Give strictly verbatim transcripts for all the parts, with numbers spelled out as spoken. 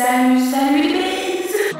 Salut, salut les bêtises.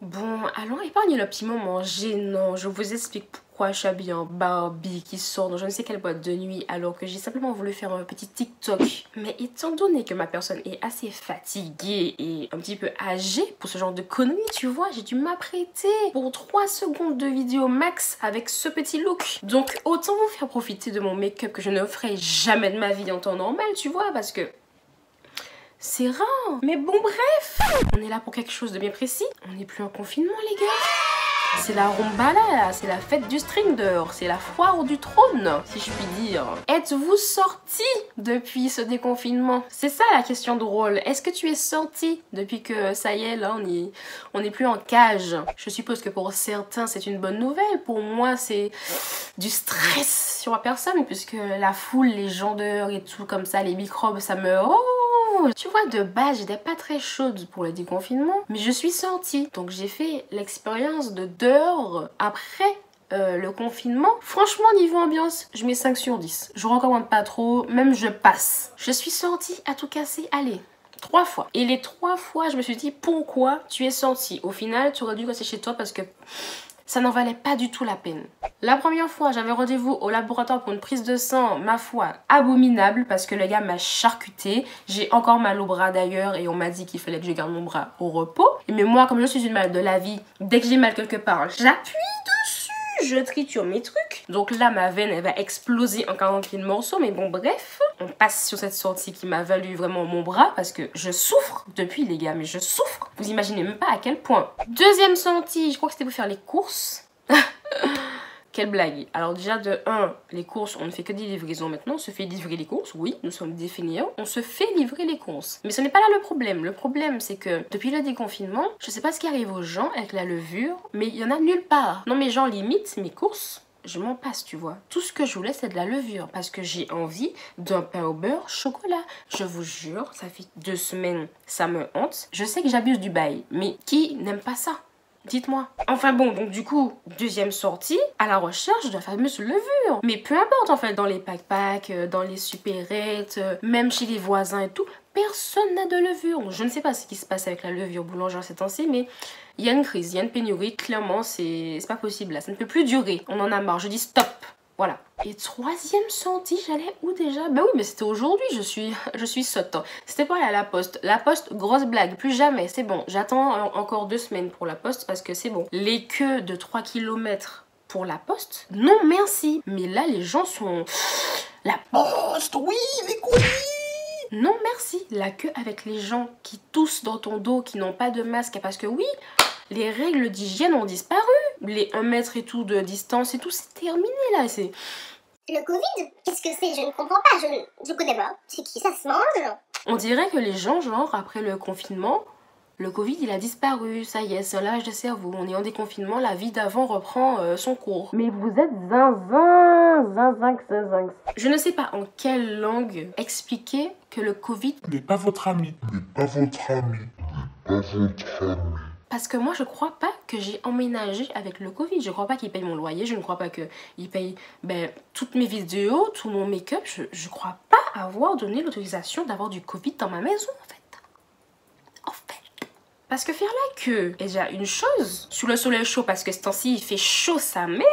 Bon, allons épargner le petit moment gênant. Je vous explique pourquoi. Je suis habillée en Barbie qui sort dans je ne sais quelle boîte de nuit alors que j'ai simplement voulu faire un petit TikTok. Mais étant donné que ma personne est assez fatiguée et un petit peu âgée pour ce genre de conneries, tu vois, j'ai dû m'apprêter pour trois secondes de vidéo max avec ce petit look. Donc autant vous faire profiter de mon make-up que je ne ferai jamais de ma vie en temps normal, tu vois, parce que c'est rare. Mais bon, bref, on est là pour quelque chose de bien précis. On n'est plus en confinement, les gars. C'est la rumba là, c'est la fête du string dehors, c'est la foire du trône, si je puis dire. Êtes-vous sorti depuis ce déconfinement? C'est ça la question drôle. Est-ce que tu es sorti depuis que ça y est, là on est, on n'est plus en cage? Je suppose que pour certains c'est une bonne nouvelle, pour moi c'est du stress sur ma personne, puisque la foule, les gens dehors et tout comme ça, les microbes, ça me... Oh, tu vois, de base, j'étais pas très chaude pour le déconfinement, mais je suis sortie. Donc j'ai fait l'expérience de dehors après euh, le confinement. Franchement, niveau ambiance, je mets cinq sur dix. Je recommande pas trop, même je passe. Je suis sortie à tout casser, allez, trois fois. Et les trois fois, je me suis dit, pourquoi tu es sortie? Au final, tu aurais dû rester chez toi parce que ça n'en valait pas du tout la peine. La première fois, j'avais rendez-vous au laboratoire pour une prise de sang, ma foi, abominable, parce que le gars m'a charcuté. J'ai encore mal au bras d'ailleurs et on m'a dit qu'il fallait que je garde mon bras au repos. Mais moi, comme je suis une malade de la vie, dès que j'ai mal quelque part, j'appuie dessus, je triture mes trucs. Donc là, ma veine, elle va exploser en quarante mille morceaux. Mais bon, bref, on passe sur cette sortie qui m'a valu vraiment mon bras parce que je souffre depuis, les gars, mais je souffre. Vous imaginez même pas à quel point. Deuxième sortie, je crois que c'était pour faire les courses. Quelle blague. Alors déjà de un, les courses, on ne fait que des livraisons maintenant. On se fait livrer les courses, oui, nous sommes des fainéants. On se fait livrer les courses. Mais ce n'est pas là le problème. Le problème, c'est que depuis le déconfinement, je sais pas ce qui arrive aux gens avec la levure, mais il y en a nulle part. Non mais genre limite, mes courses, je m'en passe, tu vois. Tout ce que je voulais, c'est de la levure parce que j'ai envie d'un pain au beurre chocolat. Je vous jure, ça fait deux semaines, ça me hante. Je sais que j'abuse du bail, mais qui n'aime pas ça? Dites-moi. Enfin bon, donc du coup, deuxième sortie, à la recherche de la fameuse levure. Mais peu importe en fait, dans les pack-pack, dans les supérettes, même chez les voisins et tout, personne n'a de levure. Je ne sais pas ce qui se passe avec la levure boulangère ces temps-ci, mais il y a une crise, il y a une pénurie. Clairement, c'est pas possible là, ça ne peut plus durer. On en a marre, je dis stop. Voilà. Et troisième sortie, j'allais où déjà? Bah oui, mais c'était aujourd'hui, je suis, je suis sotte. C'était pas à la poste. La poste, grosse blague, plus jamais, c'est bon. J'attends encore deux semaines pour la poste parce que c'est bon. Les queues de trois kilomètres pour la poste? Non, merci. Mais là, les gens sont... La poste, oui, mais oui! Non, merci. La queue avec les gens qui toussent dans ton dos, qui n'ont pas de masque, parce que oui... Les règles d'hygiène ont disparu. Les un mètre et tout de distance et tout, c'est terminé là. C'est le Covid? Qu'est-ce que c'est? Je ne comprends pas. Je ne je connais pas. C'est qui? Ça se mange? On dirait que les gens, genre, après le confinement, le Covid, il a disparu. Ça y est, c'est un lavage de cerveau. On est en déconfinement, la vie d'avant reprend euh, son cours. Mais vous êtes zinzin, zinzin, zinzin. Je ne sais pas en quelle langue expliquer que le Covid n'est pas votre ami. N'est pas votre ami. N'est pas votre ami. Parce que moi, je crois pas que j'ai emménagé avec le Covid. Je crois pas qu'il paye mon loyer. Je ne crois pas qu'il paye ben, toutes mes vidéos, tout mon make-up. Je, je crois pas avoir donné l'autorisation d'avoir du Covid dans ma maison, en fait. En fait. Parce que faire la queue est déjà une chose. Sous le soleil chaud, parce que ce temps-ci, il fait chaud sa mère.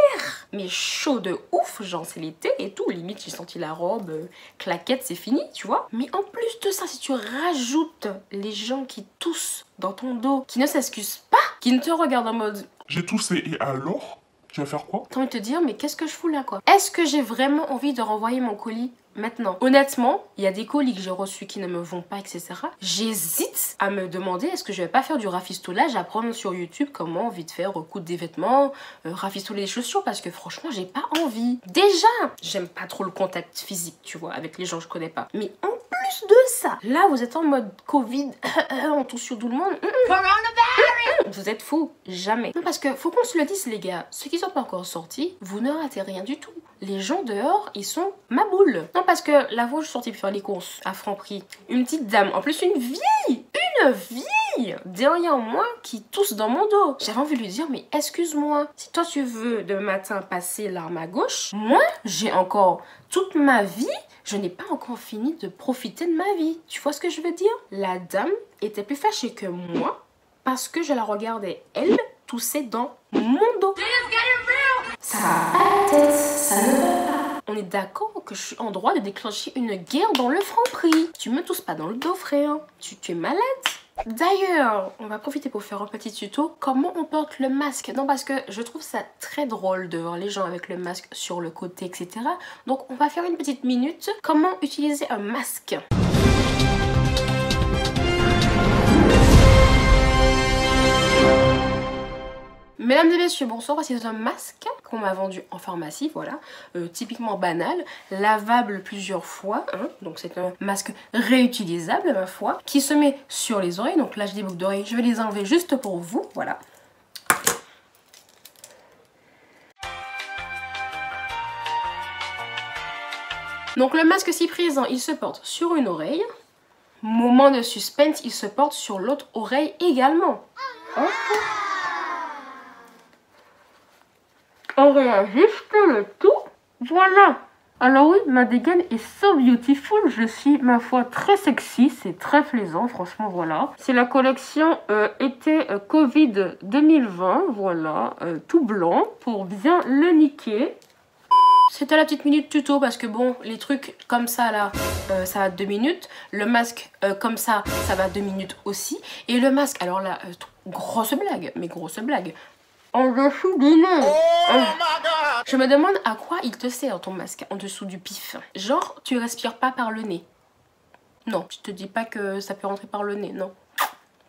Mais chaud de ouf, genre c'est l'été et tout. Limite, j'ai senti la robe, euh, claquette, c'est fini, tu vois. Mais en plus de ça, si tu rajoutes les gens qui toussent dans ton dos, qui ne s'excuse pas, qui ne te regarde en mode j'ai toussé et alors tu vas faire quoi? T'as envie de te dire mais qu'est-ce que je fous là quoi? Est-ce que j'ai vraiment envie de renvoyer mon colis maintenant? Honnêtement, il y a des colis que j'ai reçus qui ne me vont pas, et cetera. J'hésite à me demander est-ce que je vais pas faire du rafistolage, apprendre sur YouTube comment vite faire recoudre des vêtements, euh, rafistoler des chaussures parce que franchement j'ai pas envie. Déjà, j'aime pas trop le contact physique, tu vois, avec les gens que je connais pas. Mais en de ça. Là, vous êtes en mode Covid, on tousse sur tout le monde. Coronavirus! Vous êtes fous, jamais. Non, parce que faut qu'on se le dise, les gars, ceux qui sont pas encore sortis, vous ne ratez rien du tout. Les gens dehors, ils sont ma boule. Non, parce que la fois où je suis sortie pour faire les courses à Franprix, une petite dame, en plus une vieille, une une vie derrière moi qui tousse dans mon dos. J'avais envie de lui dire, mais excuse-moi, si toi tu veux demain matin passer l'arme à gauche, moi j'ai encore toute ma vie, je n'ai pas encore fini de profiter de ma vie. Tu vois ce que je veux dire? La dame était plus fâchée que moi parce que je la regardais, elle, tousser dans mon dos. Ça va pas, ça va pas. On est d'accord que je suis en droit de déclencher une guerre dans le Franprix. Tu me tousses pas dans le dos, frère. Tu, tu es malade. D'ailleurs, on va profiter pour faire un petit tuto. Comment on porte le masque? Non, parce que je trouve ça très drôle de voir les gens avec le masque sur le côté, et cetera. Donc, on va faire une petite minute. Comment utiliser un masque? Mesdames et messieurs, bonsoir, voici un masque qu'on m'a vendu en pharmacie, voilà, euh, typiquement banal, lavable plusieurs fois, hein, donc c'est un masque réutilisable, ma foi, qui se met sur les oreilles, donc là j'ai des boucles d'oreilles, je vais les enlever juste pour vous, voilà. Donc le masque si présent, il se porte sur une oreille, moment de suspense, il se porte sur l'autre oreille également. Hein? On réajuste le tout, voilà. Alors oui, ma dégaine est so beautiful, je suis ma foi très sexy, c'est très plaisant, franchement, voilà. C'est la collection euh, été euh, Covid deux mille vingt, voilà, euh, tout blanc pour bien le niquer. C'était la petite minute tuto parce que bon, les trucs comme ça là, euh, ça va deux minutes. Le masque euh, comme ça, ça va deux minutes aussi. Et le masque, alors là, euh, grosse blague, mais grosse blague. En dessous du nez. Oh my God. Je me demande à quoi il te sert ton masque en dessous du pif. Genre, tu respires pas par le nez. Non, je te dis pas que ça peut rentrer par le nez, non.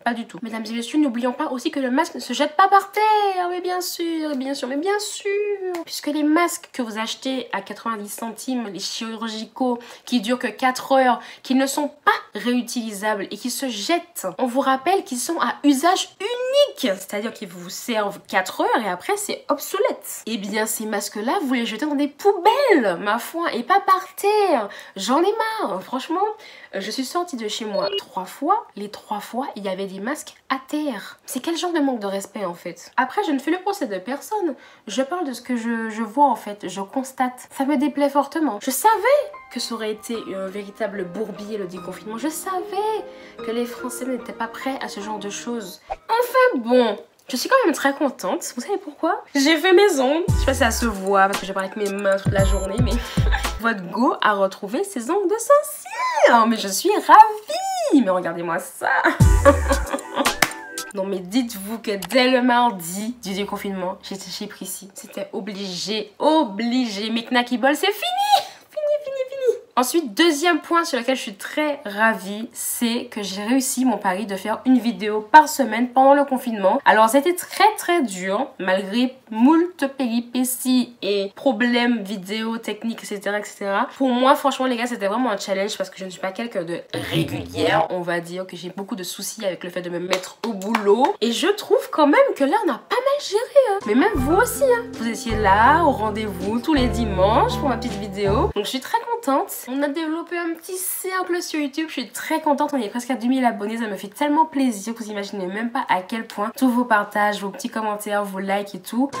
Pas du tout. Mesdames et messieurs, n'oublions pas aussi que le masque ne se jette pas par terre. Mais bien sûr, bien sûr, mais bien sûr. Puisque les masques que vous achetez à quatre-vingt-dix centimes, les chirurgicaux, qui durent que quatre heures, qui ne sont pas réutilisables et qui se jettent, on vous rappelle qu'ils sont à usage unique. C'est-à-dire qu'ils vous servent quatre heures et après c'est obsolète. Eh bien ces masques-là, vous les jetez dans des poubelles, ma foi, et pas par terre. J'en ai marre, franchement. Je suis sortie de chez moi trois fois. Les trois fois, il y avait des masques à terre. C'est quel genre de manque de respect en fait? Après je ne fais le procès de personne, je parle de ce que je, je vois en fait, je constate. Ça me déplaît fortement. Je savais que ça aurait été un véritable bourbier le déconfinement, je savais que les Français n'étaient pas prêts à ce genre de choses. Enfin bon, je suis quand même très contente, vous savez pourquoi? J'ai fait mes ongles, je sais pas si ça se voit parce que j'ai parlé avec mes mains toute la journée, mais votre go a retrouvé ses ongles de Saint-Cyr, mais je suis ravie. Mais regardez-moi ça. Non mais dites-vous que dès le mardi du déconfinement, j'étais chez Prissy. C'était obligé, obligé. Mes knackibol, c'est fini. Fini, fini, fini. Ensuite, deuxième point sur lequel je suis très ravie, c'est que j'ai réussi mon pari de faire une vidéo par semaine pendant le confinement. Alors c'était très très dur, malgré moult péripéties et problèmes vidéo, techniques, et cetera, et cetera. Pour moi, franchement, les gars, c'était vraiment un challenge parce que je ne suis pas quelqu'un de régulière. On va dire que j'ai beaucoup de soucis avec le fait de me mettre au boulot. Et je trouve quand même que là, on a pas mal géré. Hein. Mais même vous aussi. Hein. Vous étiez là, au rendez-vous, tous les dimanches pour ma petite vidéo. Donc, je suis très contente. On a développé un petit cercle sur YouTube. Je suis très contente. On est presque à deux mille abonnés. Ça me fait tellement plaisir. Vous imaginez même pas à quel point tous vos partages, vos petits commentaires, vos likes et tout...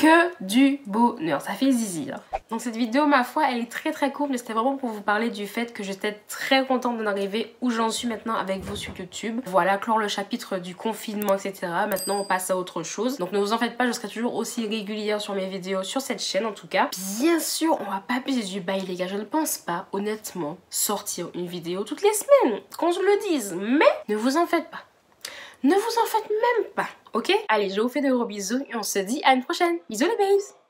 Que du bonheur, ça fait zizir. Donc cette vidéo, ma foi, elle est très très courte, mais c'était vraiment pour vous parler du fait que j'étais très contente d'en arriver où j'en suis maintenant avec vous sur YouTube. Voilà, clore le chapitre du confinement, et cetera. Maintenant, on passe à autre chose. Donc ne vous en faites pas, je serai toujours aussi régulière sur mes vidéos, sur cette chaîne en tout cas. Bien sûr, on va pas abuser du bail, les gars. Je ne pense pas, honnêtement, sortir une vidéo toutes les semaines, qu'on se le dise. Mais ne vous en faites pas. Ne vous en faites même pas, ok? Allez, je vous fais de gros bisous et on se dit à une prochaine. Bisous les babes!